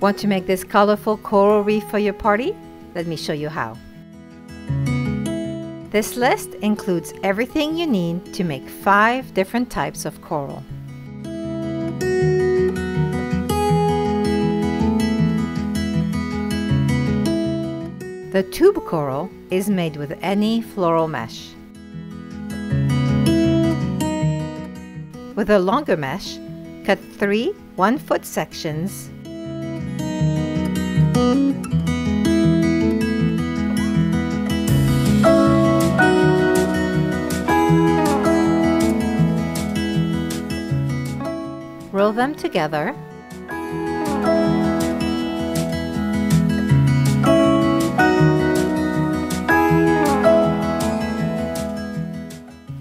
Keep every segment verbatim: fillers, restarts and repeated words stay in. Want to make this colorful coral reef for your party? Let me show you how. This list includes everything you need to make five different types of coral. The tube coral is made with any floral mesh. With a longer mesh, cut three one-foot sections . Roll them together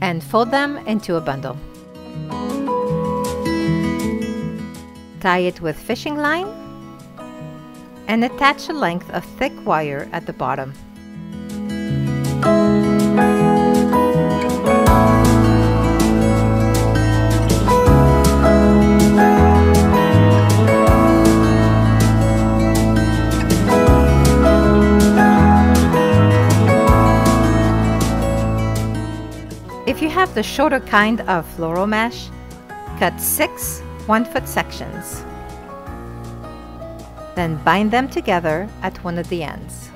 and fold them into a bundle. Tie it with fishing line and attach a length of thick wire at the bottom. If you have the shorter kind of floral mesh, cut six one-foot sections. Then bind them together at one of the ends.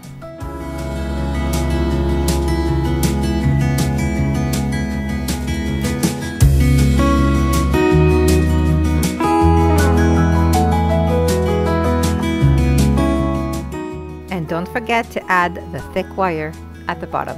And don't forget to add the thick wire at the bottom.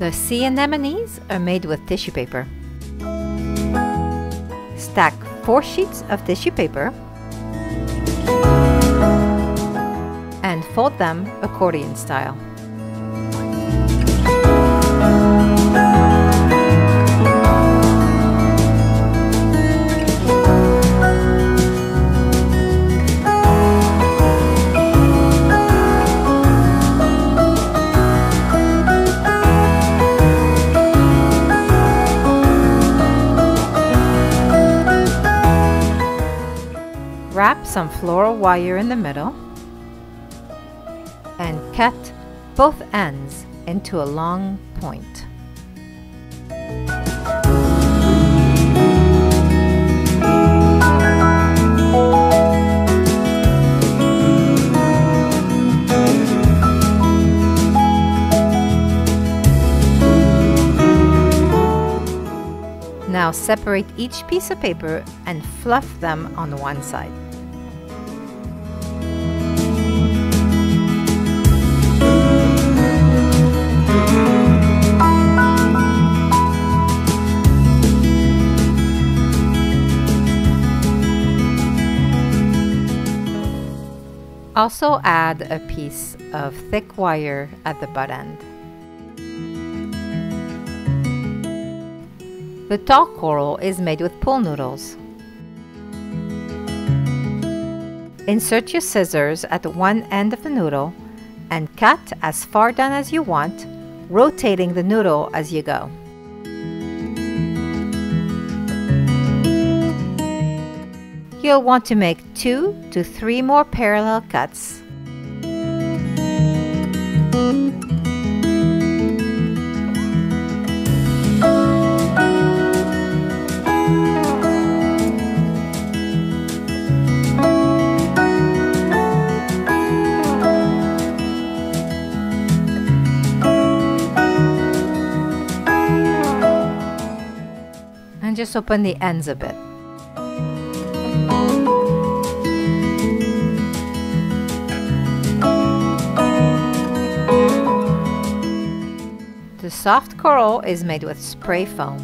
The sea anemones are made with tissue paper. Stack four sheets of tissue paper and fold them accordion style. Wrap some floral wire in the middle and cut both ends into a long point. Now separate each piece of paper and fluff them on one side. Also add a piece of thick wire at the butt end. The tall coral is made with pool noodles. Insert your scissors at one end of the noodle and cut as far down as you want, rotating the noodle as you go. You'll want to make two to three more parallel cuts. And just open the ends a bit. The soft coral is made with spray foam.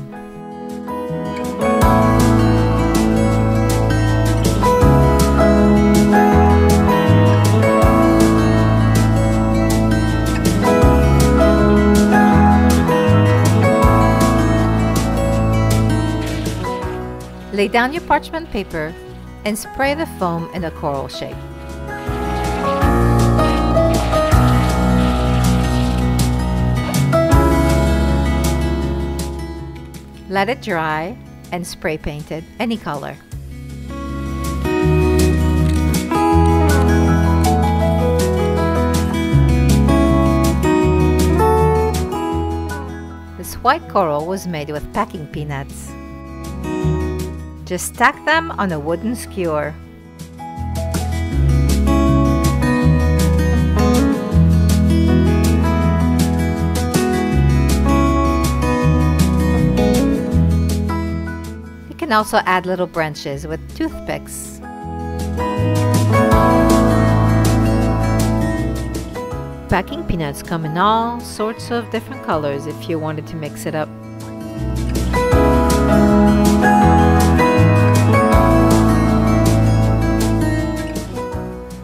Lay down your parchment paper and spray the foam in a coral shape. Let it dry and spray paint it any color. This white coral was made with packing peanuts. Just stack them on a wooden skewer. You can also add little branches with toothpicks. Packing peanuts come in all sorts of different colors if you wanted to mix it up.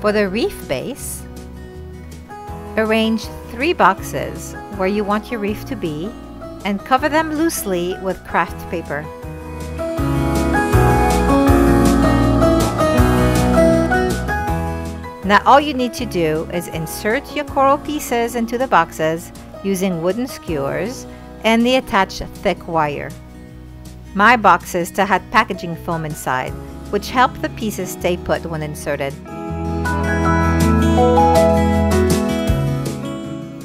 For the reef base, arrange three boxes where you want your reef to be and cover them loosely with craft paper. Now all you need to do is insert your coral pieces into the boxes using wooden skewers and the attached thick wire. My boxes still had packaging foam inside, which helped the pieces stay put when inserted.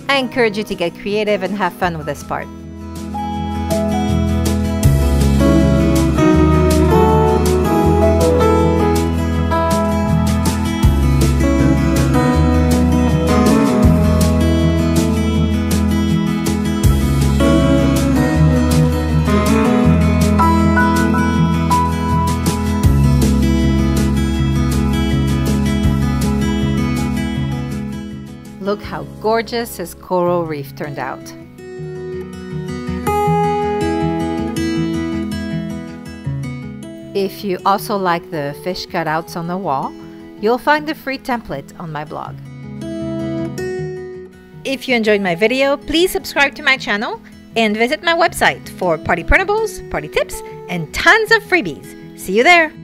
I encourage you to get creative and have fun with this part. Look how gorgeous his coral reef turned out. If you also like the fish cutouts on the wall, you'll find the free template on my blog. If you enjoyed my video, please subscribe to my channel and visit my website for party printables, party tips, and tons of freebies. See you there!